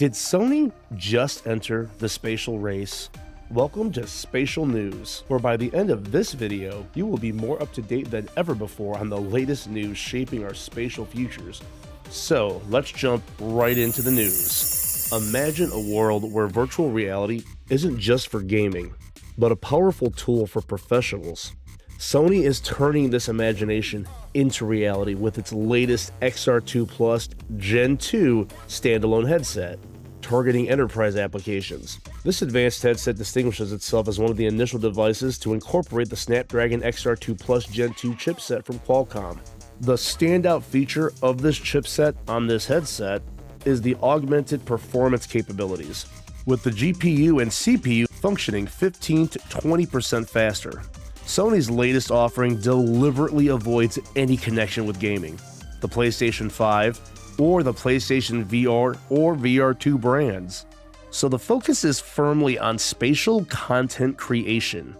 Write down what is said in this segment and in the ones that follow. Did Sony just enter the spatial race? Welcome to Spatial News, where by the end of this video, you will be more up to date than ever before on the latest news shaping our spatial futures. So let's jump right into the news. Imagine a world where virtual reality isn't just for gaming, but a powerful tool for professionals. Sony is turning this imagination into reality with its latest XR2 Plus Gen 2 standalone headset, targeting enterprise applications. This advanced headset distinguishes itself as one of the initial devices to incorporate the Snapdragon XR2 Plus Gen 2 chipset from Qualcomm. The standout feature of this chipset on this headset is the augmented performance capabilities, with the GPU and CPU functioning 15 to 20% faster. Sony's latest offering deliberately avoids any connection with gaming, the PlayStation 5 or the PlayStation VR or VR2 brands. So the focus is firmly on spatial content creation,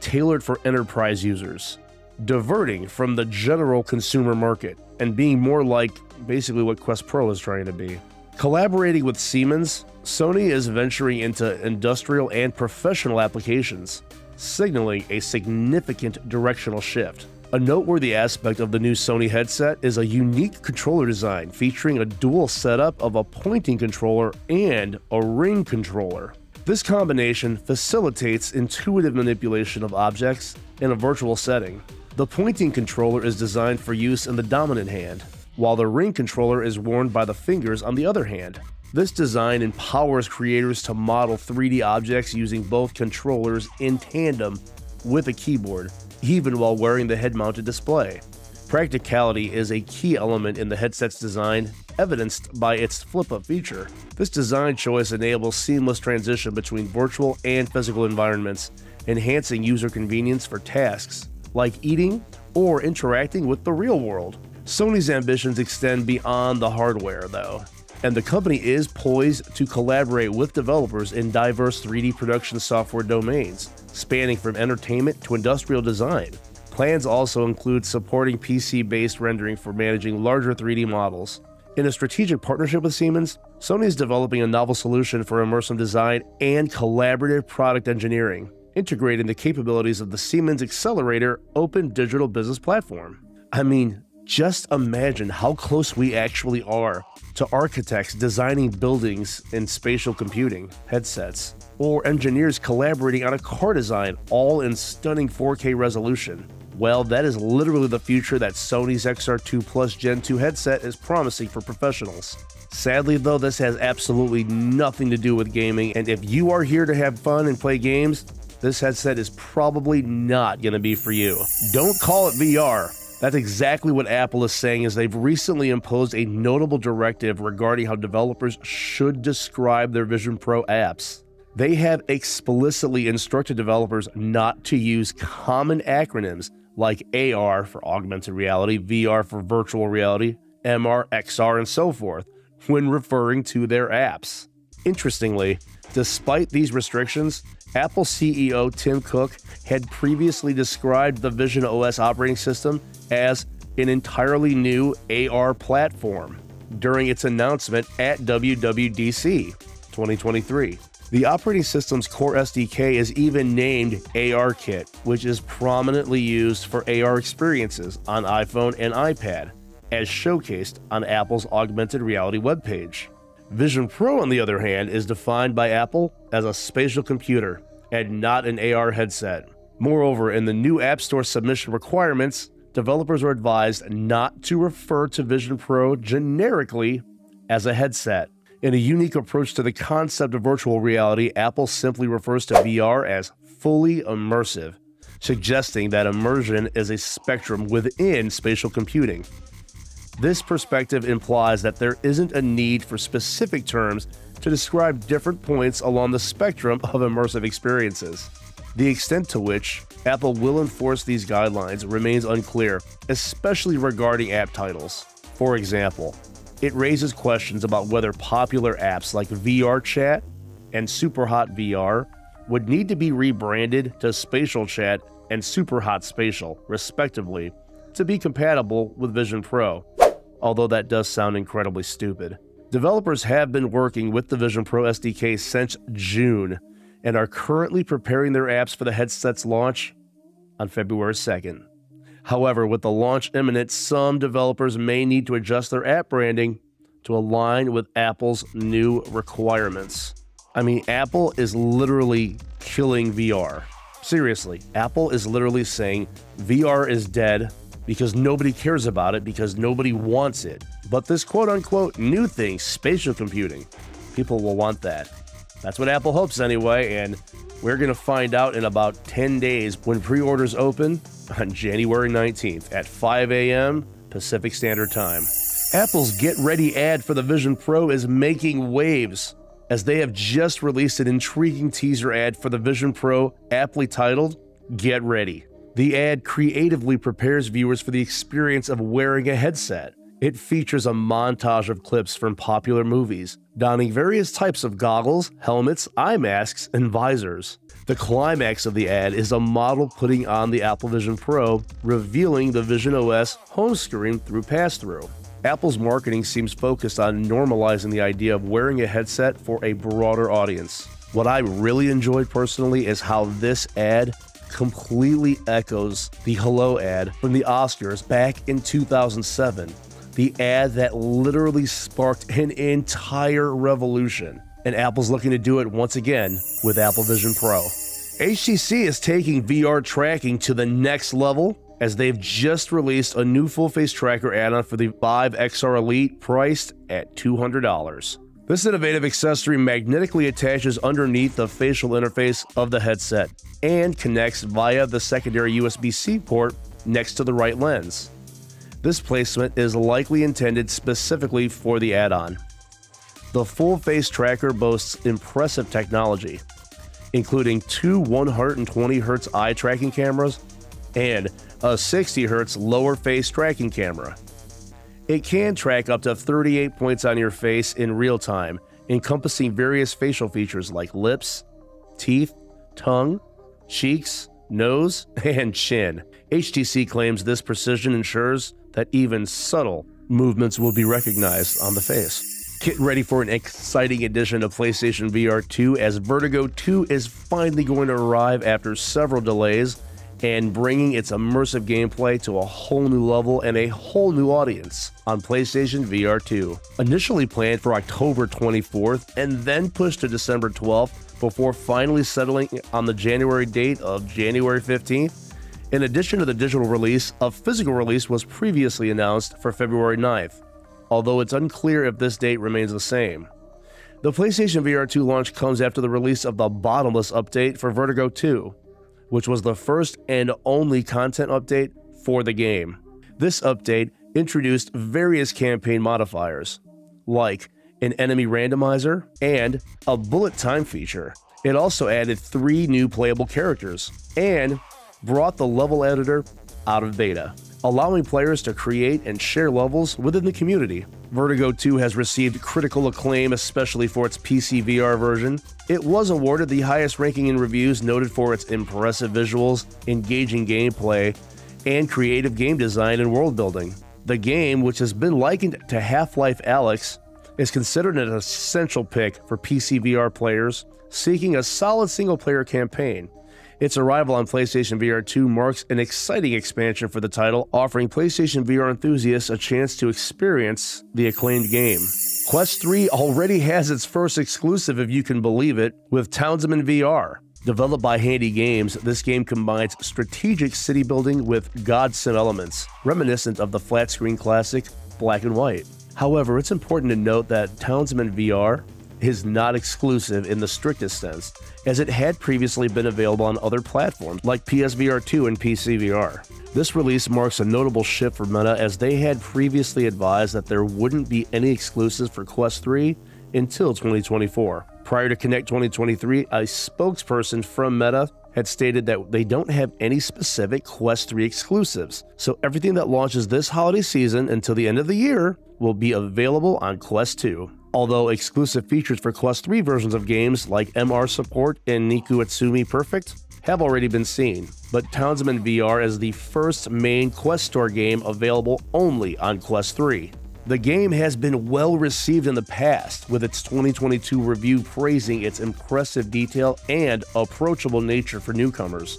tailored for enterprise users, diverting from the general consumer market and being more like basically what Quest Pro is trying to be. Collaborating with Siemens, Sony is venturing into industrial and professional applications, signaling a significant directional shift. A noteworthy aspect of the new Sony headset is a unique controller design featuring a dual setup of a pointing controller and a ring controller. This combination facilitates intuitive manipulation of objects in a virtual setting. The pointing controller is designed for use in the dominant hand, while the ring controller is worn by the fingers on the other hand. This design empowers creators to model 3D objects using both controllers in tandem with a keyboard, even while wearing the head-mounted display. Practicality is a key element in the headset's design, evidenced by its flip-up feature. This design choice enables seamless transition between virtual and physical environments, enhancing user convenience for tasks like eating or interacting with the real world. Sony's ambitions extend beyond the hardware, though, and the company is poised to collaborate with developers in diverse 3D production software domains, spanning from entertainment to industrial design. Plans also include supporting PC-based rendering for managing larger 3D models. In a strategic partnership with Siemens, Sony is developing a novel solution for immersive design and collaborative product engineering, integrating the capabilities of the Siemens Accelerator Open Digital Business Platform. I mean, just imagine how close we actually are to architects designing buildings in spatial computing headsets, or engineers collaborating on a car design, all in stunning 4K resolution. Well, that is literally the future that Sony's XR2 Plus Gen 2 headset is promising for professionals. Sadly, though, this has absolutely nothing to do with gaming, and if you are here to have fun and play games, this headset is probably not going to be for you. Don't call it VR. That's exactly what Apple is saying, as they've recently imposed a notable directive regarding how developers should describe their Vision Pro apps. They have explicitly instructed developers not to use common acronyms like AR for augmented reality, VR for virtual reality, MR, XR, and so forth when referring to their apps. Interestingly, despite these restrictions, Apple CEO Tim Cook had previously described the Vision OS operating system as an entirely new AR platform during its announcement at WWDC 2023. The operating system's core SDK is even named ARKit, which is prominently used for AR experiences on iPhone and iPad, as showcased on Apple's augmented reality webpage. Vision Pro, on the other hand, is defined by Apple as a spatial computer and not an AR headset. Moreover, in the new App Store submission requirements, developers are advised not to refer to Vision Pro generically as a headset. In a unique approach to the concept of virtual reality, Apple simply refers to VR as fully immersive, suggesting that immersion is a spectrum within spatial computing. This perspective implies that there isn't a need for specific terms to describe different points along the spectrum of immersive experiences. The extent to which Apple will enforce these guidelines remains unclear, especially regarding app titles. For example, it raises questions about whether popular apps like VRChat and Superhot VR would need to be rebranded to Spatial Chat and Superhot Spatial, respectively, to be compatible with Vision Pro. Although that does sound incredibly stupid. Developers have been working with the Vision Pro SDK since June and are currently preparing their apps for the headset's launch on February 2nd. However, with the launch imminent, some developers may need to adjust their app branding to align with Apple's new requirements. I mean, Apple is literally killing VR. Seriously, Apple is literally saying VR is dead because nobody cares about it, because nobody wants it. But this quote-unquote new thing, spatial computing, people will want that. That's what Apple hopes anyway, and we're going to find out in about 10 days when pre-orders open on January 19th at 5 a.m. Pacific Standard Time. Apple's Get Ready ad for the Vision Pro is making waves, as they have just released an intriguing teaser ad for the Vision Pro, aptly titled, Get Ready. The ad creatively prepares viewers for the experience of wearing a headset. It features a montage of clips from popular movies, donning various types of goggles, helmets, eye masks, and visors. The climax of the ad is a model putting on the Apple Vision Pro, revealing the Vision OS home screen through pass-through. Apple's marketing seems focused on normalizing the idea of wearing a headset for a broader audience. What I really enjoyed personally is how this ad completely echoes the Hello ad from the Oscars back in 2007, the ad that literally sparked an entire revolution. And Apple's looking to do it once again with Apple Vision Pro. HTC is taking VR tracking to the next level, as they've just released a new full-face tracker add-on for the Vive XR Elite, priced at $200. This innovative accessory magnetically attaches underneath the facial interface of the headset and connects via the secondary USB-C port next to the right lens. This placement is likely intended specifically for the add-on. The full-face tracker boasts impressive technology, including two 120Hz eye tracking cameras and a 60Hz lower face tracking camera. It can track up to 38 points on your face in real time, encompassing various facial features like lips, teeth, tongue, cheeks, nose, and chin. HTC claims this precision ensures that even subtle movements will be recognized on the face. Get ready for an exciting addition to PlayStation VR2, as Vertigo 2 is finally going to arrive after several delays, and bringing its immersive gameplay to a whole new level and a whole new audience on PlayStation VR2. Initially planned for October 24th and then pushed to December 12th before finally settling on the January date of January 15th. In addition to the digital release, a physical release was previously announced for February 9th, although it's unclear if this date remains the same. The PlayStation VR2 launch comes after the release of the Bottomless update for Vertigo 2, which was the first and only content update for the game. This update introduced various campaign modifiers, like an enemy randomizer and a bullet time feature. It also added 3 new playable characters and brought the level editor out of beta, allowing players to create and share levels within the community. Vertigo 2 has received critical acclaim, especially for its PCVR version. It was awarded the highest ranking in reviews, noted for its impressive visuals, engaging gameplay, and creative game design and world building. The game, which has been likened to Half-Life: Alyx, is considered an essential pick for PCVR players seeking a solid single-player campaign. Its arrival on PlayStation VR 2 marks an exciting expansion for the title, offering PlayStation VR enthusiasts a chance to experience the acclaimed game. Quest 3 already has its first exclusive, if you can believe it, with Townsman VR. Developed by Handy Games, this game combines strategic city building with God-sim elements, reminiscent of the flat-screen classic Black and White. However, it's important to note that Townsman VR is not exclusive in the strictest sense, as it had previously been available on other platforms like PSVR 2 and PCVR. This release marks a notable shift for Meta, as they had previously advised that there wouldn't be any exclusives for Quest 3 until 2024. Prior to Connect 2023, a spokesperson from Meta had stated that they don't have any specific Quest 3 exclusives, so everything that launches this holiday season until the end of the year will be available on Quest 2. Although exclusive features for Quest 3 versions of games like MR Support and Niku Itsumi Perfect have already been seen, but Townsman VR is the first main Quest Store game available only on Quest 3. The game has been well received in the past, with its 2022 review praising its impressive detail and approachable nature for newcomers.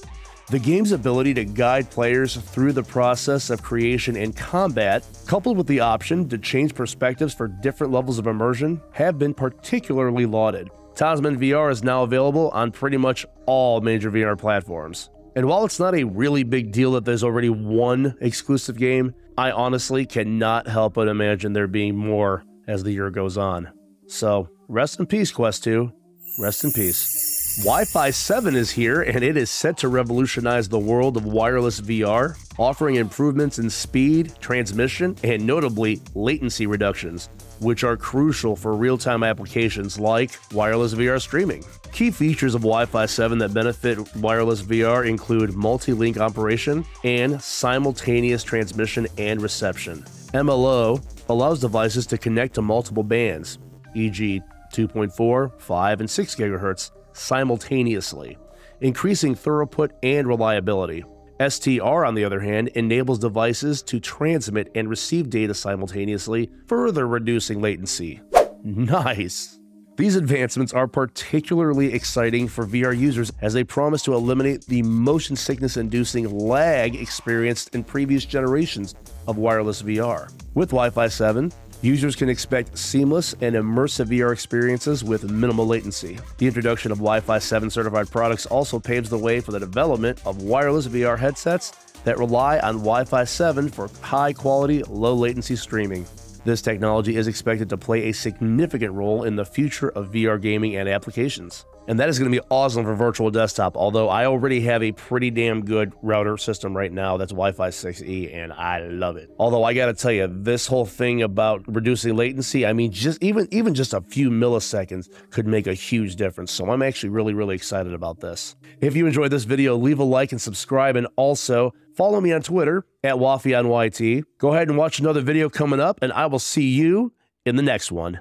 The game's ability to guide players through the process of creation and combat, coupled with the option to change perspectives for different levels of immersion, have been particularly lauded. Townsman VR is now available on pretty much all major VR platforms. And while it's not a really big deal that there's already one exclusive game, I honestly cannot help but imagine there being more as the year goes on. So, rest in peace, Quest 2. Rest in peace. Wi-Fi 7 is here, and it is set to revolutionize the world of wireless VR, offering improvements in speed, transmission, and notably latency reductions, which are crucial for real-time applications like wireless VR streaming. Key features of Wi-Fi 7 that benefit wireless VR include multi-link operation and simultaneous transmission and reception. MLO allows devices to connect to multiple bands, e.g. 2.4, 5, and 6 GHz, simultaneously, increasing throughput and reliability. STR, on the other hand, enables devices to transmit and receive data simultaneously, further reducing latency. Nice! These advancements are particularly exciting for VR users as they promise to eliminate the motion sickness-inducing lag experienced in previous generations of wireless VR. With Wi-Fi 7, users can expect seamless and immersive VR experiences with minimal latency. The introduction of Wi-Fi 7 certified products also paves the way for the development of wireless VR headsets that rely on Wi-Fi 7 for high-quality, low-latency streaming. This technology is expected to play a significant role in the future of VR gaming and applications. And that is going to be awesome for Virtual Desktop, although I already have a pretty damn good router system right now that's Wi-Fi 6E, and I love it. Although I got to tell you, this whole thing about reducing latency, I mean, just even just a few milliseconds could make a huge difference, so I'm actually really excited about this. If you enjoyed this video, leave a like and subscribe, and also follow me on Twitter, @WaffyOnYT. Go ahead and watch another video coming up, and I will see you in the next one.